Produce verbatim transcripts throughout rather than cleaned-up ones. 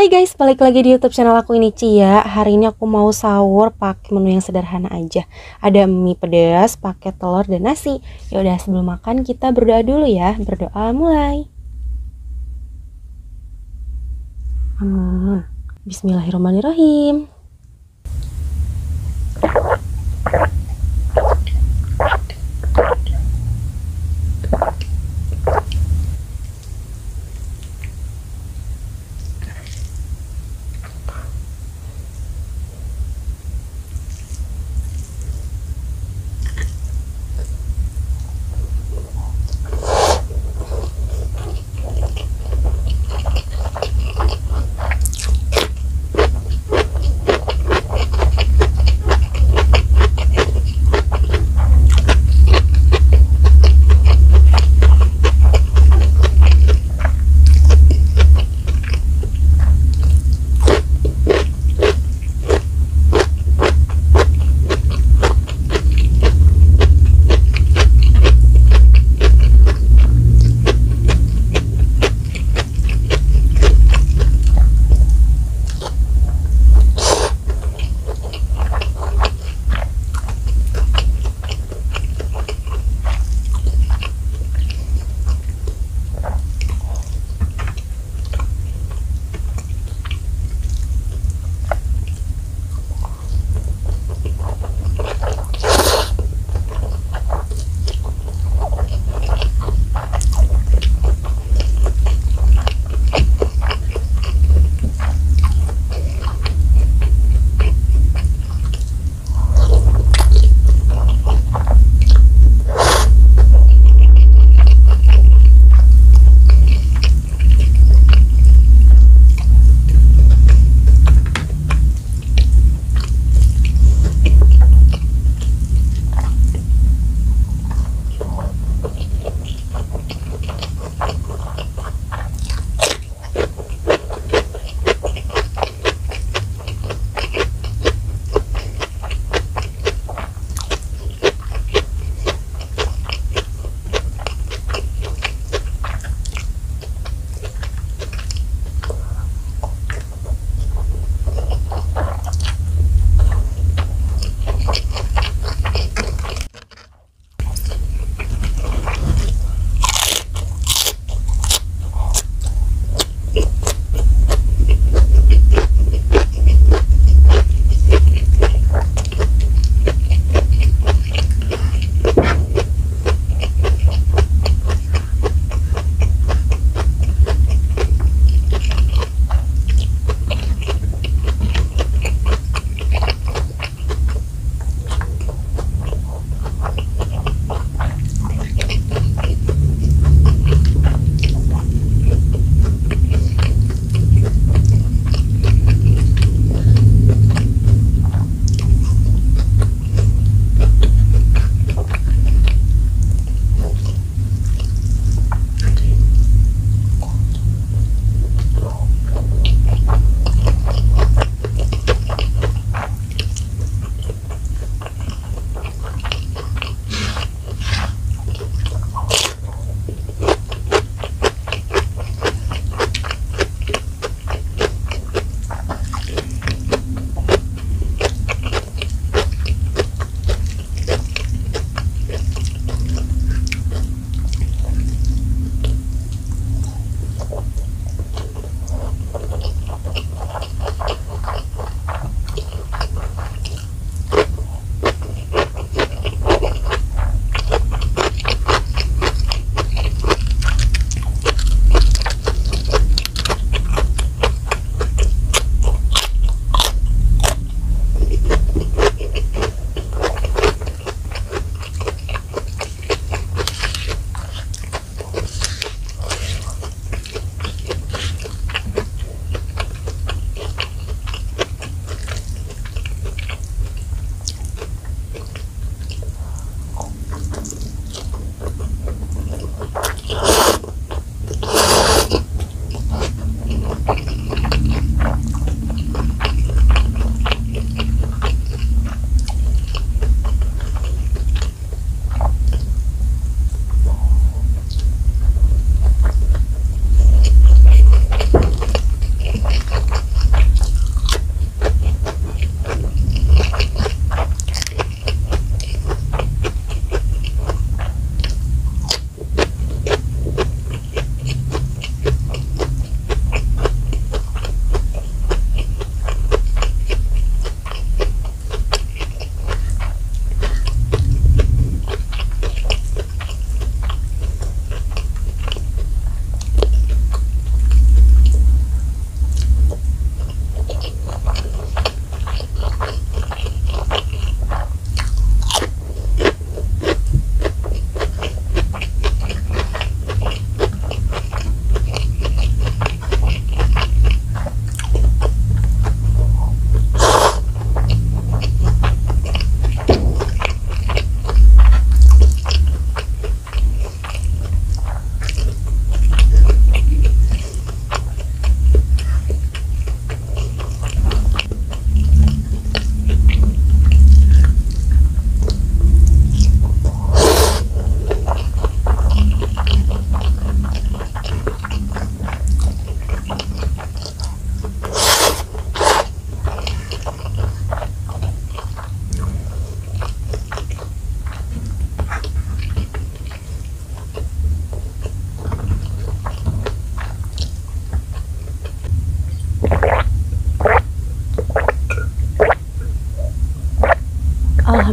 Hai guys, balik lagi di YouTube channel aku Ini Cia. Hari ini aku mau sahur pakai menu yang sederhana aja. Ada mie pedas, pakai telur dan nasi. Ya udah, sebelum makan kita berdoa dulu ya. Berdoa mulai. Amin. Bismillahirrahmanirrahim.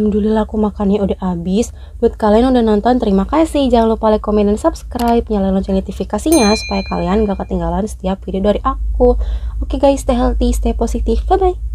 Alhamdulillah aku makannya udah habis. Buat kalian yang udah nonton, terima kasih. Jangan lupa like, komen, dan subscribe. Nyalain lonceng notifikasinya supaya kalian gak ketinggalan setiap video dari aku. Oke guys, stay healthy, stay positive. Bye bye.